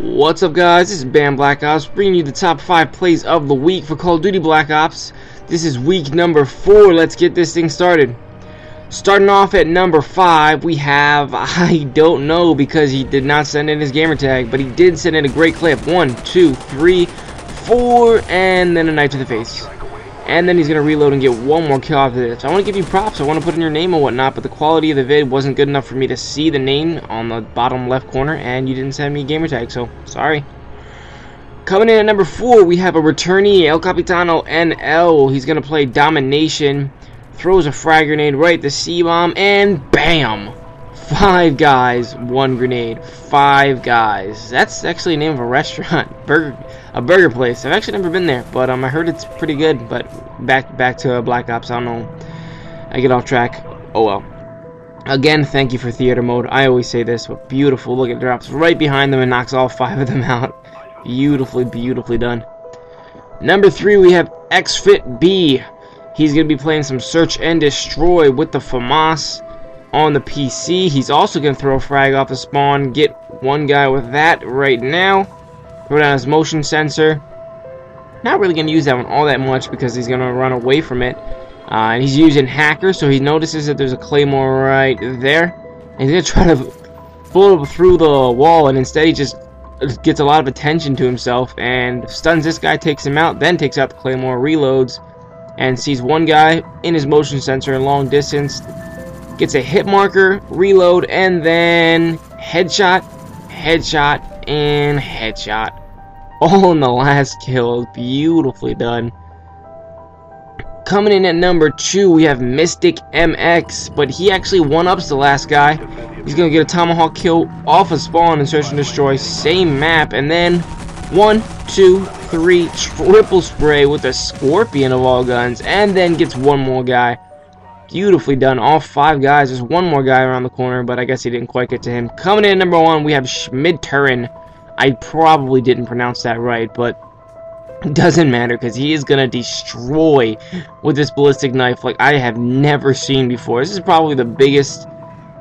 What's up, guys? This is Bam Black Ops, bringing you the top 5 plays of the week for Call of Duty Black Ops. This is week number 4. Let's get this thing started. Starting off at number 5, we have, I don't know, because he did not send in his gamer tag, but he did send in a great clip. 1, 2, 3, 4, and then a knife to the face. And then he's going to reload and get one more kill after this. I want to give you props. I want to put in your name and whatnot, but the quality of the vid wasn't good enough for me to see the name on the bottom left corner, and you didn't send me a gamer tag, so sorry. Coming in at number 4, we have a returnee, El Capitano NL. He's going to play Domination, throws a frag grenade right to C-bomb, and bam! 5 guys, 1 grenade. 5 guys. That's actually the name of a restaurant. A burger place. I've actually never been there, but I heard it's pretty good. But back to Black Ops, I don't know. I get off track. Oh well. Again, thank you for theater mode. I always say this, but beautiful. Look, it drops right behind them and knocks all 5 of them out. Beautifully, beautifully done. Number 3, we have XFit B. He's going to be playing some Search and Destroy with the FAMAS. On the PC, he's also going to throw a frag off the spawn, get one guy with that right now, throw down his motion sensor. Not really going to use that one all that much because he's going to run away from it. And he's using hacker, so he notices that there's a claymore right there. And he's going to try to blow through the wall, and instead he just gets a lot of attention to himself and stuns this guy, takes him out, then takes out the claymore, reloads, and sees one guy in his motion sensor in long distance. Gets a hit marker, reload, and then headshot, headshot, and headshot. All in the last kill. Beautifully done. Coming in at number 2, we have Mystic MX, but he actually one-ups the last guy. He's going to get a tomahawk kill off a spawn in Search and Destroy, same map, and then 1, 2, 3, triple spray with a scorpion of all guns, and then gets one more guy. Beautifully done. All 5 guys. There's one more guy around the corner, but I guess he didn't quite get to him. Coming in at number 1, we have Schmidturin. I probably didn't pronounce that right, but it doesn't matter because he is going to destroy with this ballistic knife like I have never seen before. This is probably the biggest,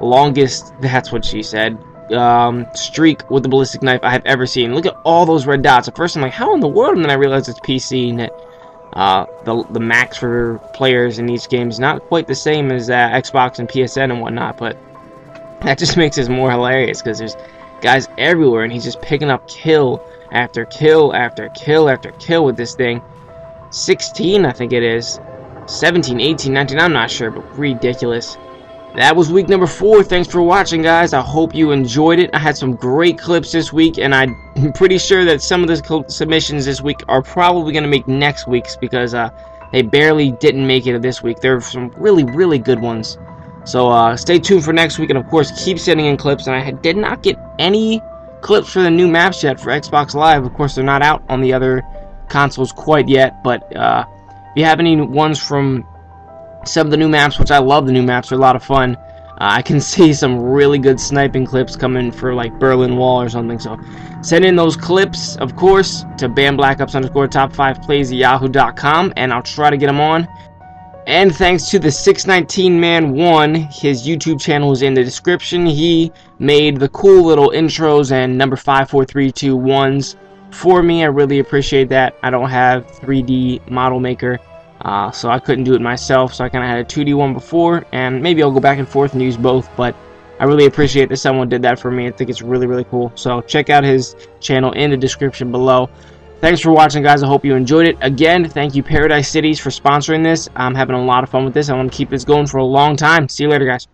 longest, that's what she said, streak with the ballistic knife I have ever seen. Look at all those red dots. At first I'm like, how in the world? And then I realized it's PC and it the max for players in each game is not quite the same as Xbox and PSN and whatnot, but that just makes it more hilarious because there's guys everywhere and he's just picking up kill after kill after kill after kill with this thing. 16, I think it is. 17, 18, 19, I'm not sure, but ridiculous. That was week number 4. Thanks for watching, guys. I hope you enjoyed it. I had some great clips this week, and I'm pretty sure that some of the submissions this week are probably going to make next week's because they barely didn't make it this week. There are some really, really good ones. So stay tuned for next week, and of course, keep sending in clips. And I did not get any clips for the new maps yet for Xbox Live. Of course, they're not out on the other consoles quite yet, but if you have any ones from some of the new maps, which I love the new maps, are a lot of fun. I can see some really good sniping clips coming for like Berlin Wall or something, so send in those clips, of course, to BamBlackOps_top5plays@yahoo.com, and I'll try to get them on. And thanks to the The619Man1, his YouTube channel is in the description. He made the cool little intros and number 5, 4, 3, 2, 1s for me. I really appreciate that. I don't have 3D model maker. So I couldn't do it myself, so I kind of had a 2D one before, and maybe I'll go back and forth and use both, but I really appreciate that someone did that for me. I think it's really, really cool. So check out his channel in the description below. Thanks for watching, guys. I hope you enjoyed it. Again, thank you, Paradizecityz, for sponsoring this. I'm having a lot of fun with this. I want to keep this going for a long time. See you later, guys.